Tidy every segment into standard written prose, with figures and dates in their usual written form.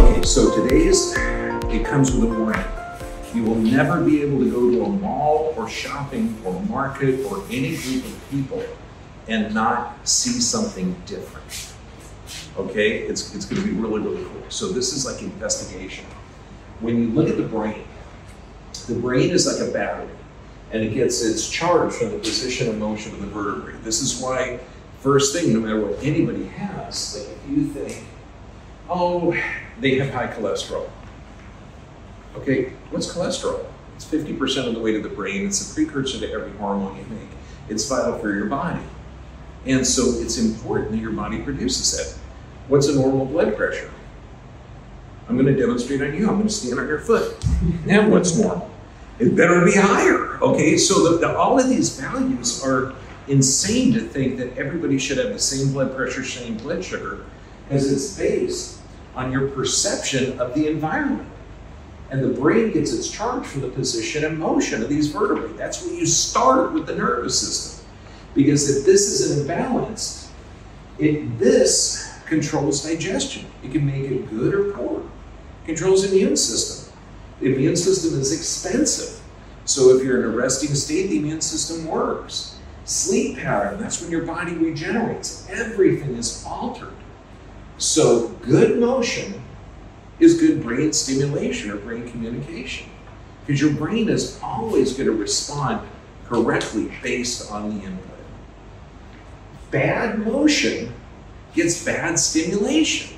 Okay, so today's, it comes with a warning. You will never be able to go to a mall or shopping or market or any group of people and not see something different. Okay, it's gonna be really, really cool. So this is like investigation. When you look at the brain is like a battery and it gets its charge from the position and motion of the vertebrae. This is why first thing, no matter what anybody has, like if you think, oh, they have high cholesterol. Okay, what's cholesterol? It's 50% of the weight of the brain. It's a precursor to every hormone you make. It's vital for your body. And so it's important that your body produces that. What's a normal blood pressure? I'm gonna demonstrate on you. I'm gonna stand on your foot. And what's normal? It better be higher, okay? So all of these values are insane to think that everybody should have the same blood pressure, same blood sugar, as it's based on your perception of the environment. And the brain gets its charge from the position and motion of these vertebrae. That's where you start with the nervous system. Because if this is an imbalance, this controls digestion. It can make it good or poor. It controls immune system. The immune system is expensive. So if you're in a resting state, the immune system works. Sleep pattern, that's when your body regenerates. Everything is altered. So good motion is good brain stimulation or brain communication, because your brain is always going to respond correctly based on the input. Bad motion gets bad stimulation.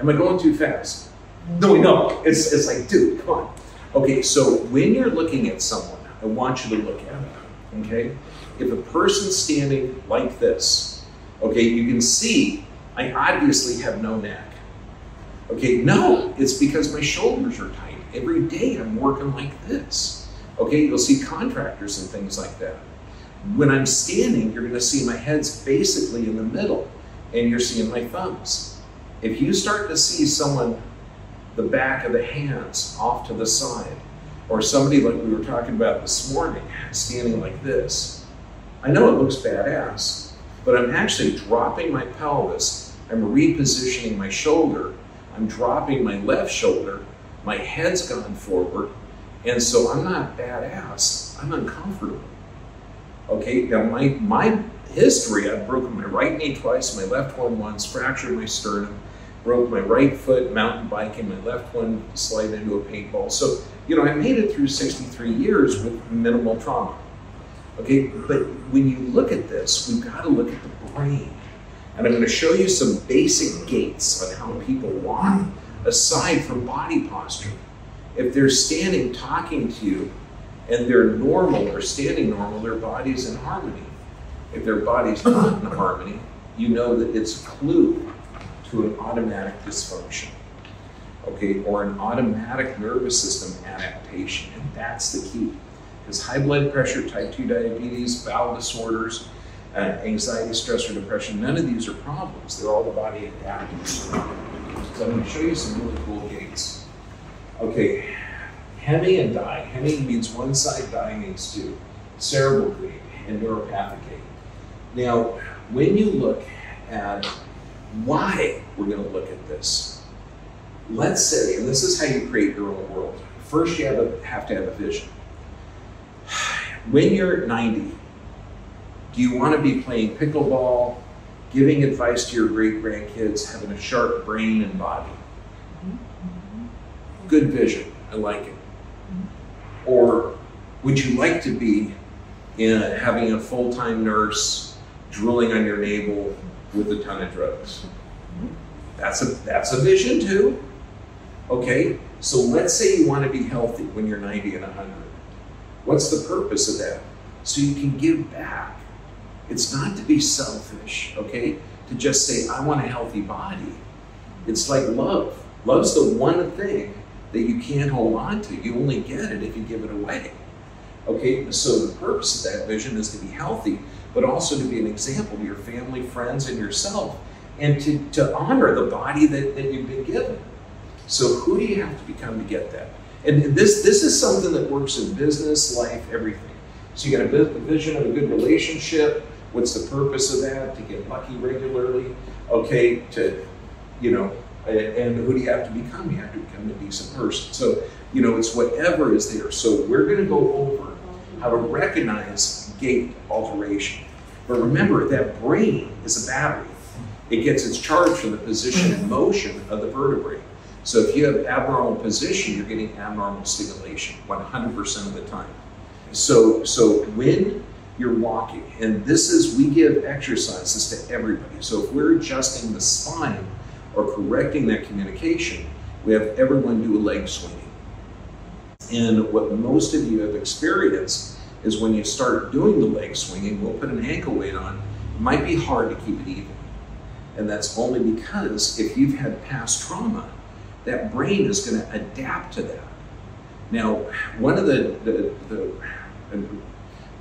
Am I going too fast? No. It's like, dude, come on. Okay, so when you're looking at someone, I want you to look at them, okay? If a person's standing like this, okay, you can see I obviously have no neck. Okay, no, it's because my shoulders are tight. Every day I'm working like this. Okay, you'll see contractors and things like that. When I'm standing, you're gonna see my head's basically in the middle and you're seeing my thumbs. If you start to see someone, the back of the hands off to the side, or somebody like we were talking about this morning, standing like this, I know it looks badass, but I'm actually dropping my pelvis, I'm repositioning my shoulder, I'm dropping my left shoulder, my head's gone forward, and so I'm not badass, I'm uncomfortable. Okay, now my history, I've broken my right knee twice, my left one once, fractured my sternum, broke my right foot mountain biking, my left one slid into a paintball. So, you know, I made it through 63 years with minimal trauma. Okay, but when you look at this, we've got to look at the brain. And I'm going to show you some basic gaits on how people walk, aside from body posture. If they're standing talking to you and they're normal or standing normal, their body's in harmony. If their body's not in harmony, you know that it's a clue to an automatic dysfunction, okay, or an automatic nervous system adaptation. And that's the key, because high blood pressure, type 2 diabetes, bowel disorders, anxiety, stress, or depression, none of these are problems. They're all the body adapting. So I'm going to show you some really cool gaits. Okay, hemi and di. Hemi means one side, di means two. Cerebral gait and neuropathic gait. Now, when you look at why we're going to look at this, let's say, and this is how you create your own world. First, you have to have a vision. When you're 90, do you want to be playing pickleball, giving advice to your great-grandkids, having a sharp brain and body? Good vision, I like it. Or would you like to be having a full-time nurse drooling on your navel with a ton of drugs? That's a vision too. Okay, so let's say you want to be healthy when you're 90 and 100. What's the purpose of that? So you can give back. It's not to be selfish, okay? To just say, I want a healthy body. It's like love. Love's the one thing that you can't hold on to. You only get it if you give it away. Okay, so the purpose of that vision is to be healthy, but also to be an example to your family, friends, and yourself, and to honor the body that you've been given. So who do you have to become to get that? And this is something that works in business, life, everything. So you got a vision of a good relationship. What's the purpose of that? To get lucky regularly, okay? To, you know, And who do you have to become? You have to become a decent person. So, you know, it's whatever is there. So we're going to go over how to recognize gait alteration. But remember, that brain is a battery. It gets its charge from the position and motion of the vertebrae. So if you have abnormal position, you're getting abnormal stimulation 100% of the time. So when you're walking, and this is, we give exercises to everybody. So if we're adjusting the spine or correcting that communication, we have everyone do a leg swinging. And what most of you have experienced is when you start doing the leg swinging, we'll put an ankle weight on. It might be hard to keep it even. And that's only because if you've had past trauma, that brain is going to adapt to that. Now, one of the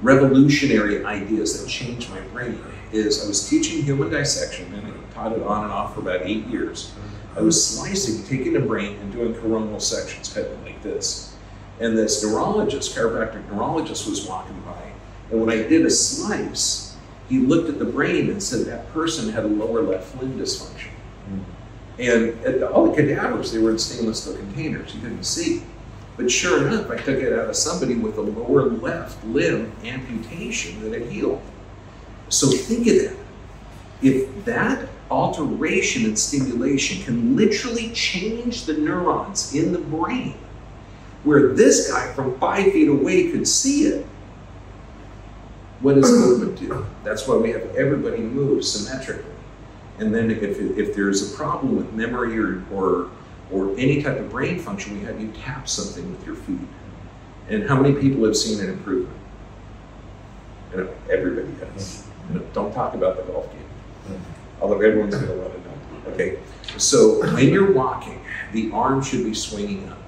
revolutionary ideas that changed my brain is I was teaching human dissection, and I taught it on and off for about 8 years. I was slicing, taking the brain and doing coronal sections, cutting like this. And this neurologist, chiropractic neurologist, was walking by, and when I did a slice, he looked at the brain and said that person had a lower left limb dysfunction. And at all the cadavers, they were in stainless steel containers. You couldn't see. But sure enough, I took it out of somebody with a lower left limb amputation that had healed. So think of that. If that alteration and stimulation can literally change the neurons in the brain, where this guy from 5 feet away could see it, what does movement do? That's why we have everybody move symmetrically. And then if there's a problem with memory or any type of brain function, we have you tap something with your feet. And how many people have seen an improvement? You know, everybody has. You know, don't talk about the golf game. Although everyone's gonna want to know. Okay, so when you're walking, the arm should be swinging up.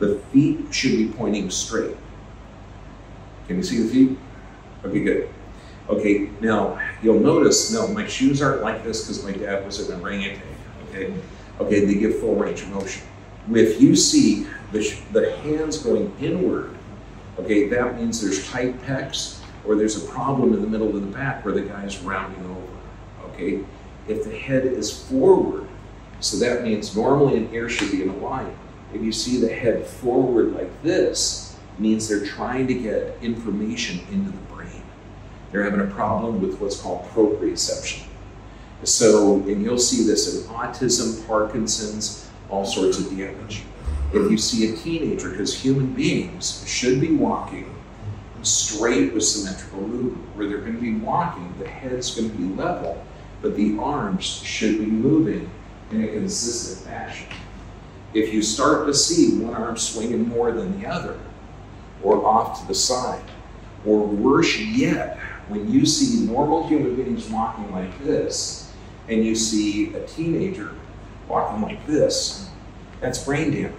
The feet should be pointing straight. Can you see the feet? Okay, good. Okay, now you'll notice, no, my shoes aren't like this because my dad was an orangutan, okay? Okay, they give full range of motion. If you see the hands going inward, okay, that means there's tight pecs or there's a problem in the middle of the back where the guy's rounding over, okay? If the head is forward, so that means normally an ear should be in a line. If you see the head forward like this, it means they're trying to get information into the brain. They're having a problem with what's called proprioception. So, and you'll see this in autism, Parkinson's, all sorts of damage. If you see a teenager, because human beings should be walking straight with symmetrical movement, where they're going to be walking, the head's going to be level, but the arms should be moving in a consistent fashion. If you start to see one arm swinging more than the other, or off to the side, or worse yet, when you see normal human beings walking like this, and you see a teenager walking like this, that's brain damage.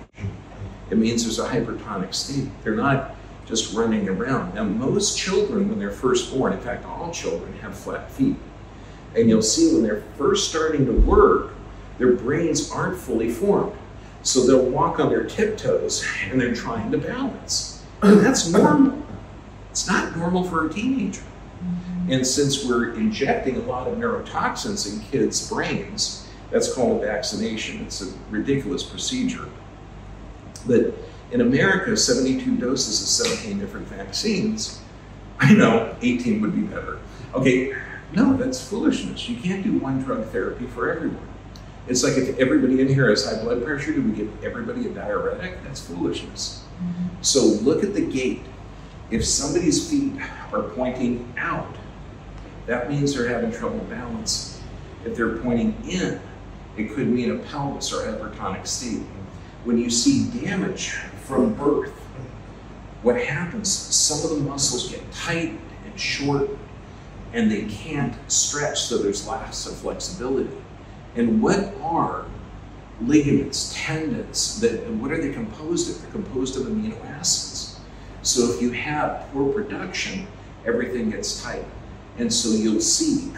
It means there's a hypertonic state. They're not just running around. Now, most children, when they're first born, in fact, all children have flat feet. And you'll see when they're first starting to work, their brains aren't fully formed. So they'll walk on their tiptoes, and they're trying to balance. And that's normal. It's not normal for a teenager. And since we're injecting a lot of neurotoxins in kids' brains, that's called vaccination. It's a ridiculous procedure. But in America, 72 doses of 17 different vaccines. I know, 18 would be better. Okay, no, that's foolishness. You can't do one drug therapy for everyone. It's like if everybody in here has high blood pressure, do we give everybody a diuretic? That's foolishness. So look at the gait. If somebody's feet are pointing out, that means they're having trouble balancing. If they're pointing in, it could mean a pelvis or hypertonic state. When you see damage from birth, what happens, some of the muscles get tightened and shortened, and they can't stretch, so there's loss of flexibility. And what are ligaments, tendons, what are they composed of? They're composed of amino acids. So if you have poor production, everything gets tight. And so you'll see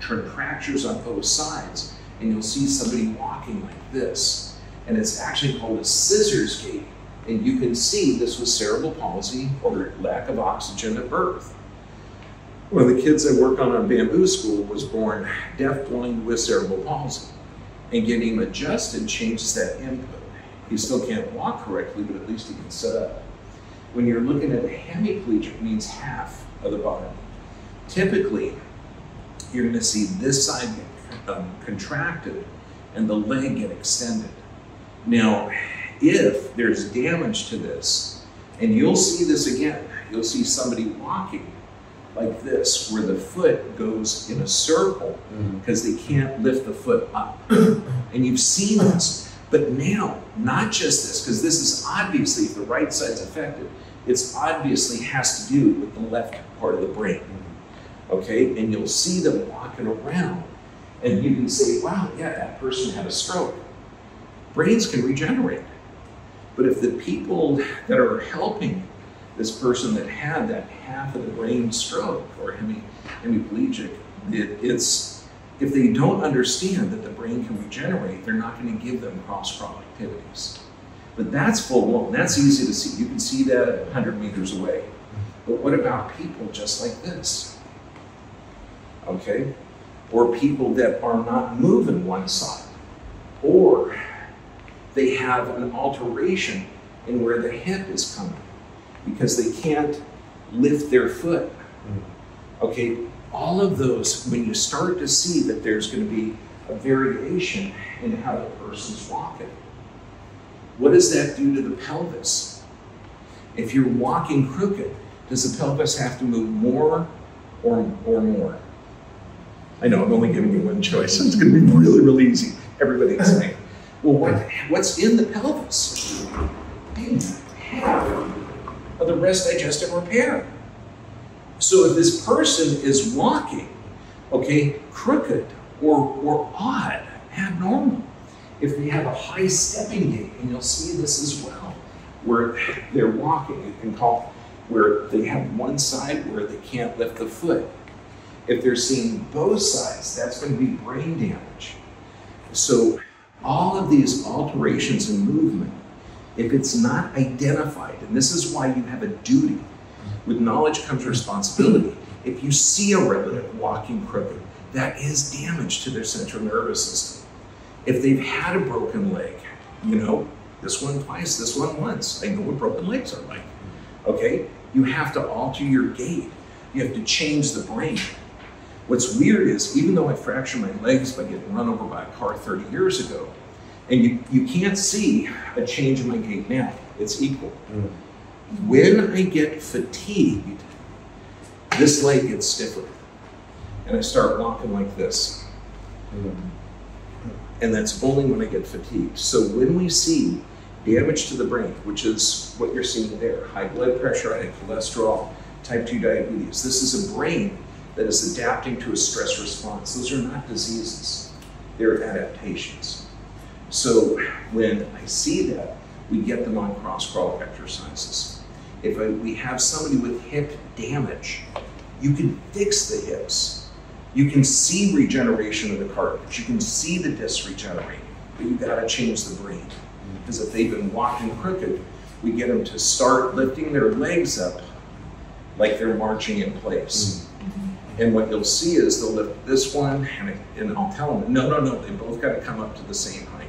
contractures on both sides, and you'll see somebody walking like this. And it's actually called a scissors gait. And you can see this was cerebral palsy or lack of oxygen at birth. One of the kids I work on Bamboo School was born deaf, blind, with cerebral palsy. and get him adjusted changes that input. He still can't walk correctly, but at least he can sit up. When you're looking at a hemiplegic, it means half of the body. Typically, you're going to see this side get contracted and the leg get extended. Now, if there's damage to this, and you'll see this again, you'll see somebody walking like this, where the foot goes in a circle because they can't lift the foot up. And you've seen this, but now, not just this, because this is obviously, if the right side's affected, it's obviously has to do with the left part of the brain. Okay, and you'll see them walking around and you can say, wow, yeah, that person had a stroke. Brains can regenerate. But if the people that are helping this person that had that half of the brain stroke or hemiplegic, if they don't understand that the brain can regenerate, they're not going to give them cross-crawl activities. But that's full blown. That's easy to see. You can see that at 100 meters away. But what about people just like this? Okay? Or people that are not moving one side. Or they have an alteration in where the hip is coming, because they can't lift their foot. Okay, all of those, when you start to see that there's going to be a variation in how the person's walking, what does that do to the pelvis? If you're walking crooked, does the pelvis have to move more or more? I know, I'm only giving you one choice, so it's going to be really, really easy. Everybody's saying, well, what's in the pelvis? Of the rest digestive repair. So if this person is walking, okay, crooked or odd, abnormal, if they have a high stepping gait, and you'll see this as well, where they're walking, you can call where they have one side where they can't lift the foot. If they're seeing both sides, that's going to be brain damage. So all of these alterations in movement, if it's not identified, and this is why you have a duty. With knowledge comes responsibility. If you see a relative walking crooked, that is damage to their central nervous system. If they've had a broken leg, you know, this one twice, this one once. I know what broken legs are like. Okay? You have to alter your gait. You have to change the brain. What's weird is, even though I fractured my legs by getting run over by a car 30 years ago, and you can't see a change in my gait now. It's equal. When I get fatigued, this leg gets stiffer. And I start walking like this. And that's only when I get fatigued. So when we see damage to the brain, which is what you're seeing there, high blood pressure, high cholesterol, type 2 diabetes, this is a brain that is adapting to a stress response. Those are not diseases. They're adaptations. So when I see that, we get them on cross-crawl exercises. If we have somebody with hip damage, you can fix the hips. You can see regeneration of the cartilage. You can see the disc regenerate, but you gotta change the brain. Because if they've been walking crooked, we get them to start lifting their legs up like they're marching in place. And what you'll see is they'll lift this one, and I'll tell them, no, they both gotta come up to the same height.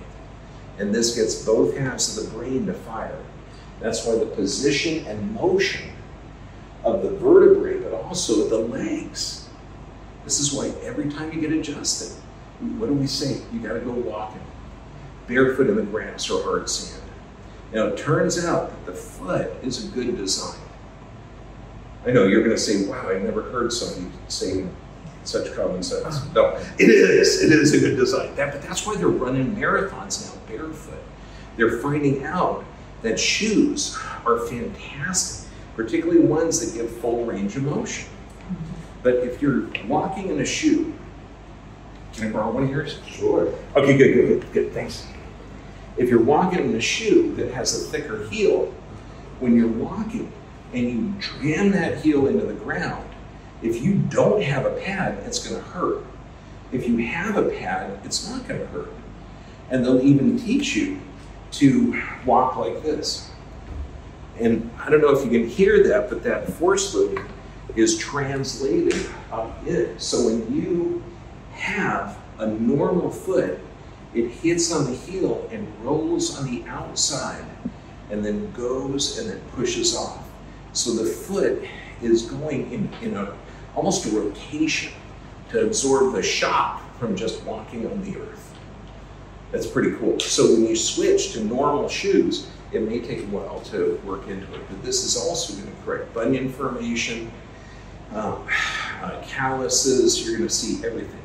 And this gets both halves of the brain to fire. That's why the position and motion of the vertebrae, but also the legs. This is why every time you get adjusted, what do we say? You gotta go walking, barefoot in the grass or hard sand. Now it turns out that the foot is a good design. I know you're gonna say, wow, I've never heard somebody saying such common sense. No, it is a good design. But that's why they're running marathons now barefoot. They're finding out that shoes are fantastic, particularly ones that give full range of motion. But if you're walking in a shoe, can I borrow one of yours? Sure. Okay, good, thanks. If you're walking in a shoe that has a thicker heel, when you're walking and you jam that heel into the ground, if you don't have a pad, it's going to hurt. If you have a pad, it's not going to hurt. And they'll even teach you to walk like this. And I don't know if you can hear that, but that force loop is translated up in. So when you have a normal foot It hits on the heel and rolls on the outside and then goes and then pushes off. So the foot is going in almost a rotation to absorb the shock from just walking on the earth. That's pretty cool. So when you switch to normal shoes, it may take a while to work into it, but this is also going to correct bunion formation, calluses. You're going to see everything.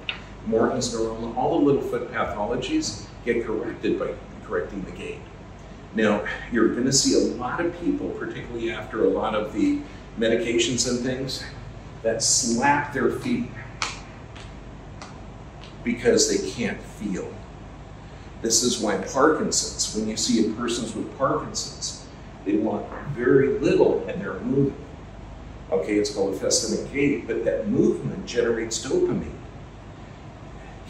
Morton's neuroma, all the little foot pathologies get corrected by correcting the gait. Now, you're going to see a lot of people, particularly after a lot of the medications and things, that slap their feet because they can't feel. This is why Parkinson's, when you see a person with Parkinson's, they walk very little and they're moving. Okay, it's called festinic, but that movement generates dopamine.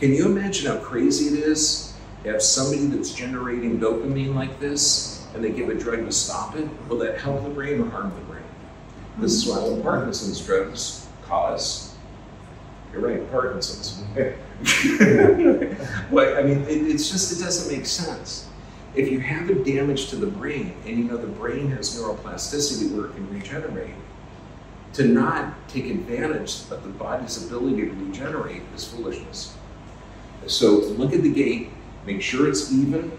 Can you imagine how crazy it is to have somebody that's generating dopamine like this and they give a drug to stop it? Will that help the brain or harm the brain? This is why all Parkinson's drugs cause, you're right, Parkinson's. Well, I mean, it's just, it doesn't make sense. If you have a damage to the brain, and you know the brain has neuroplasticity where it can regenerate, to not take advantage of the body's ability to regenerate is foolishness. So look at the gait, make sure it's even,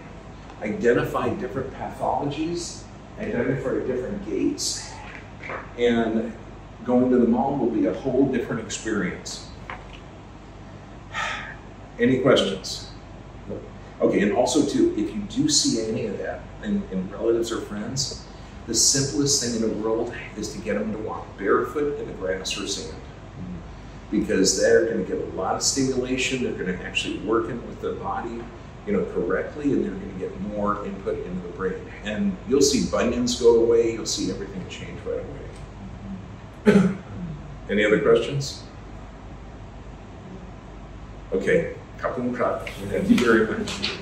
identify different pathologies, identify different gaits, and going to the mall will be a whole different experience. Any questions? Okay, and also too, if you do see any of that in relatives or friends, the simplest thing in the world is to get them to walk barefoot in the grass or sand. Because they're going to get a lot of stimulation, they're going to actually work in with the body, you know, correctly, and they're going to get more input into the brain. And you'll see bunions go away, you'll see everything change right away. Any other questions? Okay, Kapun Prat. Thank you very much.